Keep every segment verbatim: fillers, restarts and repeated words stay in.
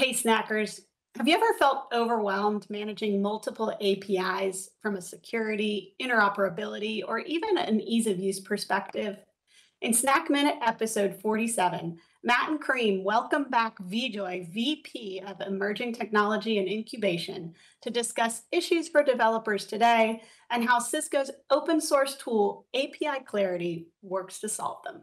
Hey, Snackers, have you ever felt overwhelmed managing multiple A P Is from a security, interoperability, or even an ease of use perspective? In Snack Minute episode forty-seven, Matt and Kareem welcome back Vijoy, V P of Emerging Technology and Incubation, to discuss issues for developers today and how Cisco's open source tool, A P I Clarity, works to solve them.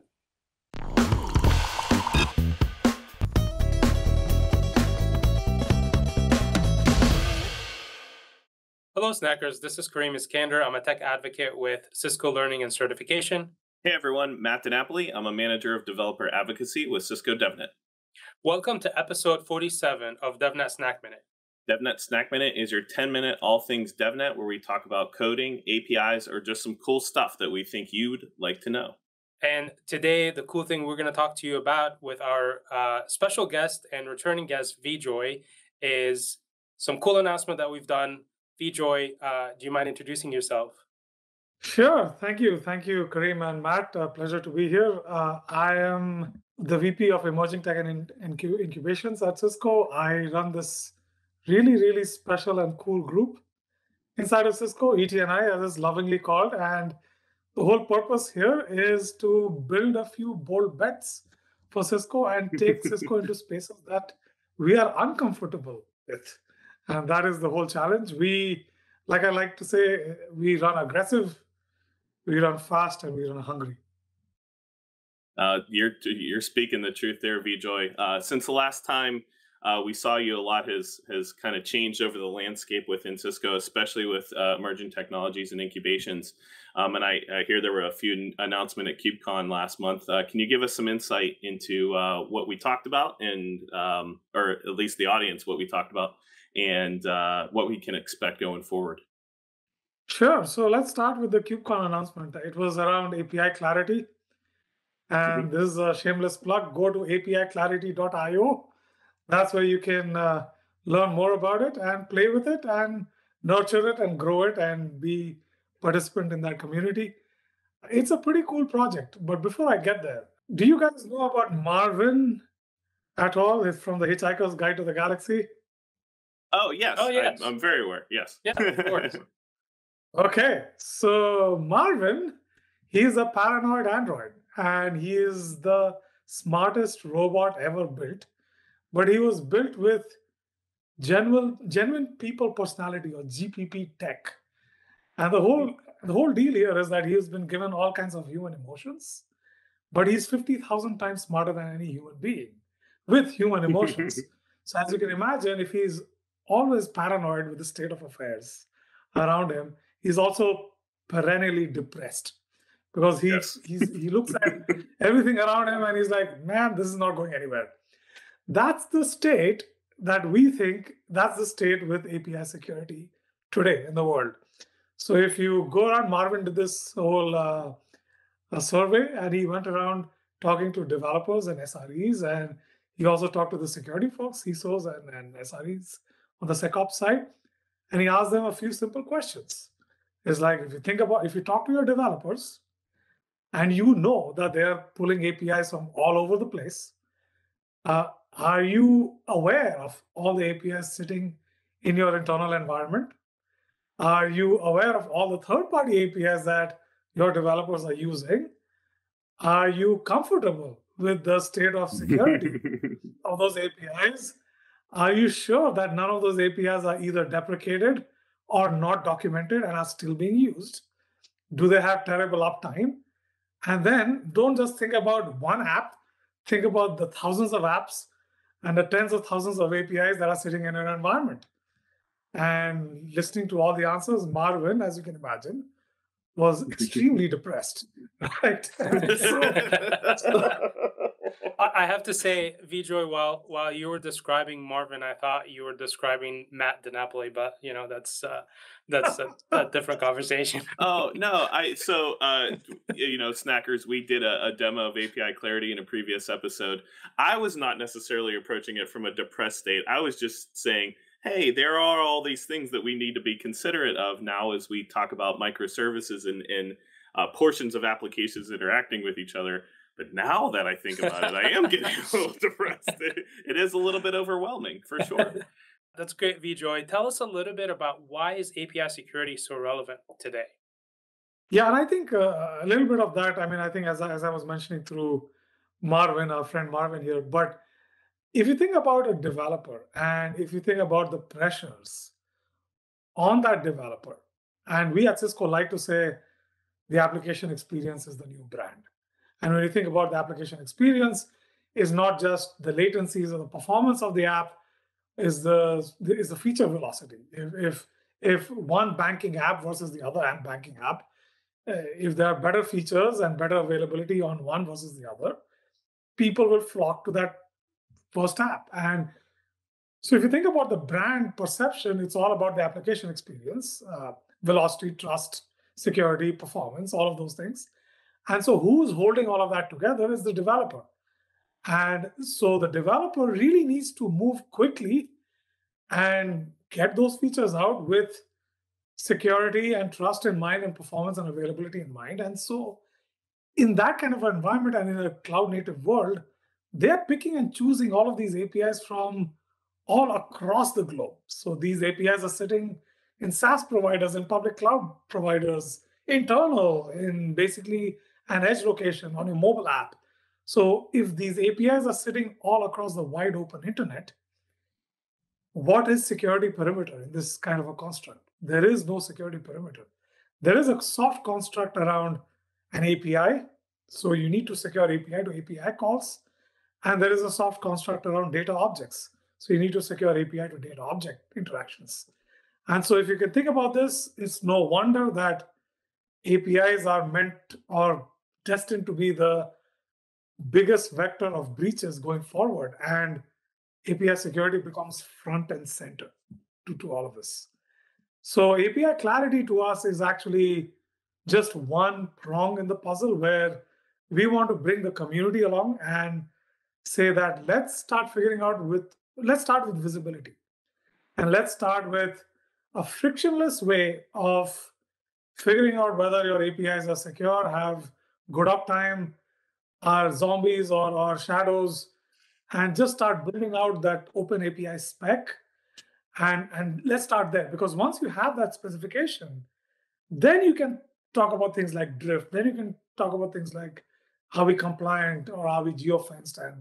Hello, Snackers. This is Kareem Iskander. I'm a tech advocate with Cisco Learning and Certification. Hey, everyone. Matt DiNapoli. I'm a manager of developer advocacy with Cisco DevNet. Welcome to episode forty-seven of DevNet Snack Minute. DevNet Snack Minute is your ten-minute all things DevNet, where we talk about coding, A P Is, or just some cool stuff that we think you'd like to know. And today, the cool thing we're going to talk to you about with our uh, special guest and returning guest, Vijoy, is some cool announcement that we've done. Vijoy, uh, do you mind introducing yourself? Sure. Thank you. Thank you, Kareem and Matt. A pleasure to be here. Uh, I am the V P of Emerging Tech and Incu Incubations at Cisco. I run this really, really special and cool group inside of Cisco, E T N I, as it's lovingly called. And the whole purpose here is to build a few bold bets for Cisco and take Cisco into spaces that we are uncomfortable with. And that is the whole challenge. We, like I like to say, we run aggressive, we run fast, and we run hungry. Uh, you're you're speaking the truth there, Vijoy. Uh, since the last time uh, we saw you, a lot has has kind of changed over the landscape within Cisco, especially with uh, emerging technologies and incubations. Um, and I, I hear there were a few announcements at KubeCon last month. Uh, can you give us some insight into uh, what we talked about, and um, or at least the audience what we talked about? And uh, what we can expect going forward? Sure. So let's start with the KubeCon announcement. It was around A P I Clarity. And mm-hmm. This is a shameless plug. Go to A P I clarity dot I O. That's where you can uh, learn more about it and play with it and nurture it and grow it and be a participant in that community. It's a pretty cool project. But before I get there, do you guys know about Marvin at all? It's from the Hitchhiker's Guide to the Galaxy. Oh, yes. Oh, yes. I, I'm very aware. Yes. Yeah, of course. Okay. So Marvin, he's a paranoid android, and he is the smartest robot ever built. But he was built with genuine, genuine people personality, or G P P tech. And the whole, the whole deal here is that he has been given all kinds of human emotions, but he's fifty thousand times smarter than any human being with human emotions. So as you can imagine, if he's always paranoid with the state of affairs around him, he's also perennially depressed because he, yes. he's, he looks at everything around him and he's like, man, this is not going anywhere. That's the state that we think, that's the state with A P I security today in the world. So if you go around, Marvin did this whole uh, a survey, and he went around talking to developers and S R Es, and he also talked to the security folks, C I S Os and, and S R Es. On the SecOps side, and he asked them a few simple questions. It's like, if you think about, if you talk to your developers and you know that they're pulling A P Is from all over the place, uh, are you aware of all the A P Is sitting in your internal environment? Are you aware of all the third-party A P Is that your developers are using? Are you comfortable with the state of security of those A P Is? Are you sure that none of those A P Is are either deprecated or not documented and are still being used? Do they have terrible uptime? And then don't just think about one app. Think about the thousands of apps and the tens of thousands of A P Is that are sitting in an environment. And listening to all the answers, Marvin, as you can imagine, was extremely depressed. Right? I have to say, Vijoy, while while you were describing Marvin, I thought you were describing Matt DiNapoli, but you know that's uh, that's a, a different conversation. Oh no, I so uh, you know, Snackers, we did a, a demo of A P I Clarity in a previous episode. I was not necessarily approaching it from a depressed state. I was just saying, hey, there are all these things that we need to be considerate of now as we talk about microservices and and uh, portions of applications interacting with each other. But now that I think about it, I am getting a little depressed. It, it is a little bit overwhelming, for sure. That's great, Vijoy. Tell us a little bit about why is A P I security so relevant today? Yeah, and I think uh, a little bit of that, I mean, I think as I, as I was mentioning through Marvin, our friend Marvin here, but if you think about a developer and if you think about the pressures on that developer, and we at Cisco like to say the application experience is the new brand. And when you think about the application experience, it's not just the latencies or the performance of the app, is the is the feature velocity. If, if, if one banking app versus the other banking app, if there are better features and better availability on one versus the other, people will flock to that first app. And so if you think about the brand perception, it's all about the application experience, uh, velocity, trust, security, performance, all of those things. And so who's holding all of that together is the developer. And so the developer really needs to move quickly and get those features out with security and trust in mind and performance and availability in mind. And so in that kind of environment and in a cloud-native world, they're picking and choosing all of these A P Is from all across the globe. So these A P Is are sitting in SaaS providers, in public cloud providers, internal, in basically an edge location on your mobile app. So if these A P Is are sitting all across the wide open internet, what is security perimeter in this kind of a construct? There is no security perimeter. There is a soft construct around an A P I. So you need to secure A P I to A P I calls. And there is a soft construct around data objects. So you need to secure A P I to data object interactions. And so if you can think about this, it's no wonder that A P Is are meant or destined to be the biggest vector of breaches going forward, and A P I security becomes front and center to, to all of this. So A P I clarity to us is actually just one prong in the puzzle where we want to bring the community along and say that let's start figuring out with, let's start with visibility. And let's start with a frictionless way of figuring out whether your A P Is are secure, have good uptime, are zombies or, or shadows, and just start building out that open A P I spec. And, and let's start there, because once you have that specification, then you can talk about things like drift. Then you can talk about things like, are we compliant or are we geo-fenced and,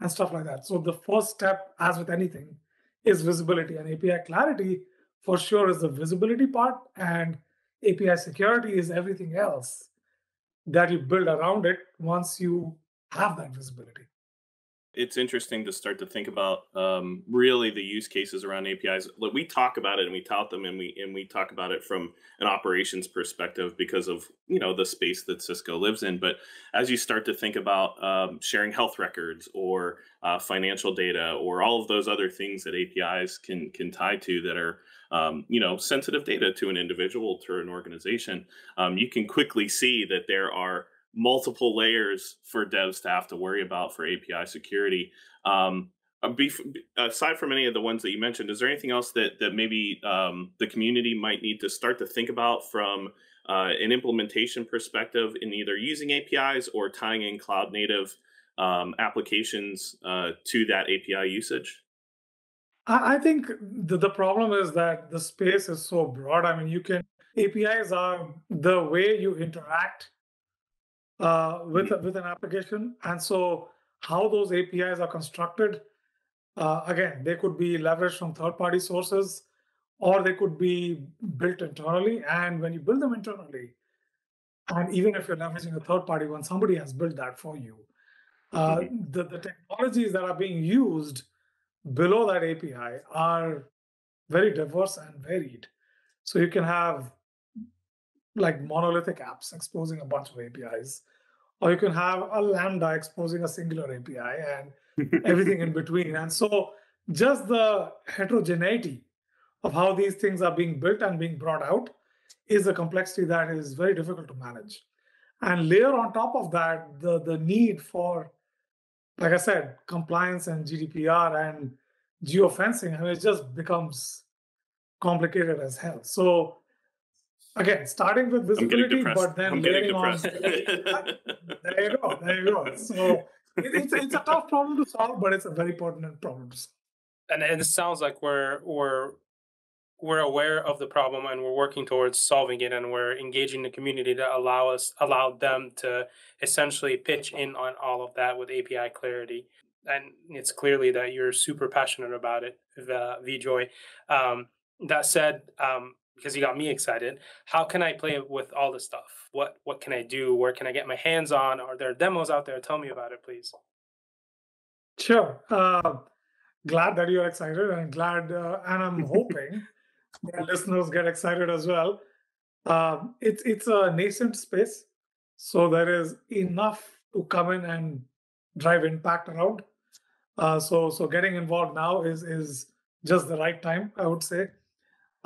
and stuff like that. So the first step, as with anything, is visibility, and A P I clarity for sure is the visibility part, and A P I security is everything else that you build around it once you have that visibility. It's interesting to start to think about um, really the use cases around A P Is. We talk about it and we tout them, and we and we talk about it from an operations perspective because of you know the space that Cisco lives in. But as you start to think about um, sharing health records or uh, financial data or all of those other things that A P Is can can tie to that are Um, you know, sensitive data to an individual, to an organization, um, you can quickly see that there are multiple layers for devs to have to worry about for A P I security. Um, aside from any of the ones that you mentioned, is there anything else that, that maybe um, the community might need to start to think about from uh, an implementation perspective in either using A P Is or tying in cloud native um, applications uh, to that A P I usage? I think the, the problem is that the space is so broad. I mean, you can, A P Is are the way you interact uh, with, with an application. And so how those A P Is are constructed, uh, again, they could be leveraged from third-party sources, or they could be built internally. And when you build them internally, and even if you're leveraging a third-party one, somebody has built that for you. Uh, the, the technologies that are being used below that A P I are very diverse and varied. So you can have like monolithic apps exposing a bunch of A P Is, or you can have a Lambda exposing a singular A P I and everything in between. And so just the heterogeneity of how these things are being built and being brought out is a complexity that is very difficult to manage. And layer on top of that, the, the need for, like I said, compliance and G D P R and geofencing, I mean, it just becomes complicated as hell. So Okay, starting with visibility, but then I'm layering on. There you go. There you go. So it, it's it's a tough problem to solve, but it's a very pertinent problem to solve. And and it sounds like we're we're we're aware of the problem and we're working towards solving it, and we're engaging the community to allow us allow them to essentially pitch in on all of that with A P I Clarity. And it's clearly that you're super passionate about it, uh, Vijoy. Um, that said, um, because you got me excited, how can I play with all this stuff? What what can I do? Where can I get my hands on? Are there demos out there? Tell me about it, please. Sure. Uh, glad that you're excited, and glad, uh, and I'm hoping that listeners get excited as well. Um, it's it's a nascent space, so there is enough to come in and drive impact around. Uh, so so getting involved now is is just the right time, I would say.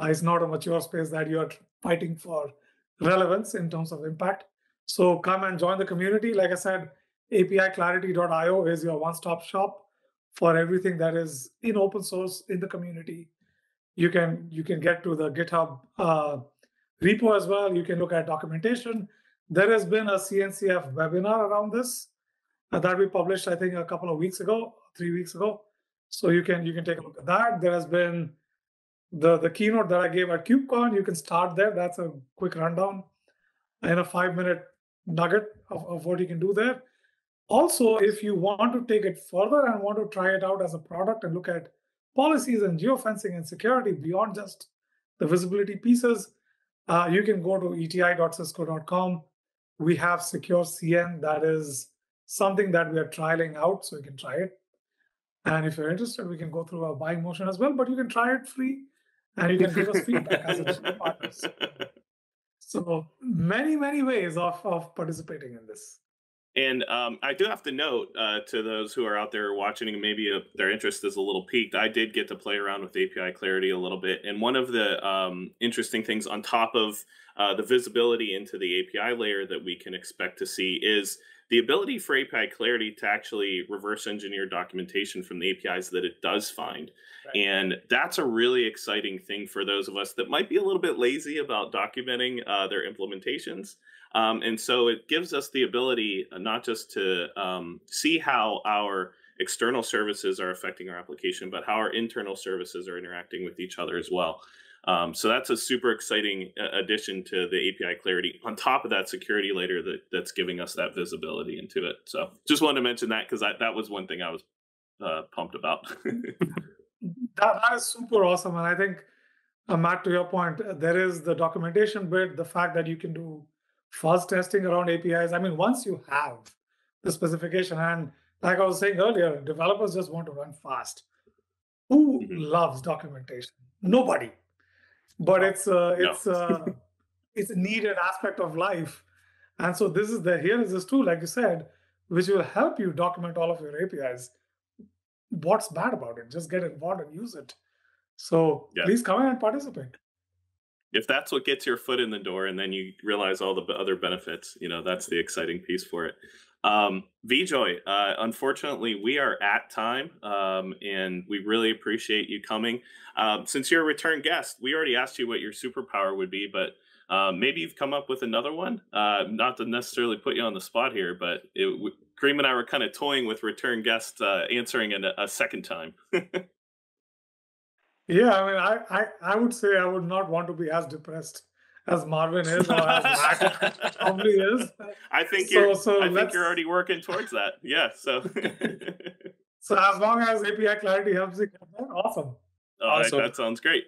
Uh, it's not a mature space that you are fighting for relevance in terms of impact. So come and join the community. Like I said, A P I clarity dot i o is your one-stop shop for everything that is in open source in the community. You can you can get to the GitHub uh, repo as well. You can look at documentation. There has been a C N C F webinar around this uh, that we published, I think, a couple of weeks ago, three weeks ago. So you can you can take a look at that. There has been The, the keynote that I gave at KubeCon. You can start there. That's a quick rundown and a five-minute nugget of, of what you can do there. Also, if you want to take it further and want to try it out as a product and look at policies and geofencing and security beyond just the visibility pieces, uh, you can go to e t i dot cisco dot com. We have SecureCN. That is something that we are trialing out, so you can try it. And if you're interested, we can go through our buying motion as well, but you can try it free. And you can give us feedback as a partner. So many, many ways of, of participating in this. And um, I do have to note uh, to those who are out there watching, and maybe a, their interest is a little piqued, I did get to play around with A P I Clarity a little bit. And one of the um, interesting things on top of uh, the visibility into the A P I layer that we can expect to see is the ability for A P I Clarity to actually reverse engineer documentation from the A P Is that it does find. Right. And that's a really exciting thing for those of us that might be a little bit lazy about documenting uh, their implementations. Um, and so it gives us the ability not just to um, see how our external services are affecting our application, but how our internal services are interacting with each other as well. Um, so that's a super exciting addition to the A P I Clarity on top of that security layer that, that's giving us that visibility into it. So just wanted to mention that because that was one thing I was uh, pumped about. that, that is super awesome. And I think, uh, Matt, to your point, there is the documentation bit, the fact that you can do fuzz testing around A P Is. I mean, once you have the specification, and like I was saying earlier, developers just want to run fast. Who mm-hmm. loves documentation? Nobody. But it's uh, it's no. uh, it's a needed aspect of life, and so this is the here is this tool, like you said, which will help you document all of your A P Is. What's bad about it? Just get involved and use it. So yeah. Please come in and participate. If that's what gets your foot in the door, and then you realize all the other benefits, you know that's the exciting piece for it. Um, Vijoy, uh, unfortunately, we are at time, um, and we really appreciate you coming. Um, since you're a return guest, we already asked you what your superpower would be, but uh, maybe you've come up with another one. Uh, not to necessarily put you on the spot here, but it, Kareem and I were kind of toying with return guests uh, answering in a, a second time. Yeah, I mean, I, I, I would say I would not want to be as depressed as Marvin is, or as Matt probably is. I think you're. So, so I think you're already working towards that. Yeah. So. So as long as A P I Clarity helps you get there, awesome. All awesome. Right, that sounds great.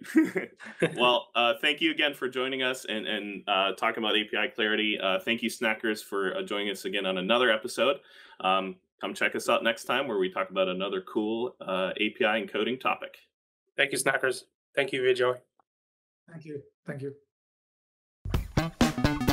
Well, uh, thank you again for joining us and and uh, talking about A P I Clarity. Uh, thank you, Snackers, for uh, joining us again on another episode. Um, come check us out next time where we talk about another cool uh, A P I and coding topic. Thank you, Snackers. Thank you, Vijoy. Thank you. Thank you. Thank you.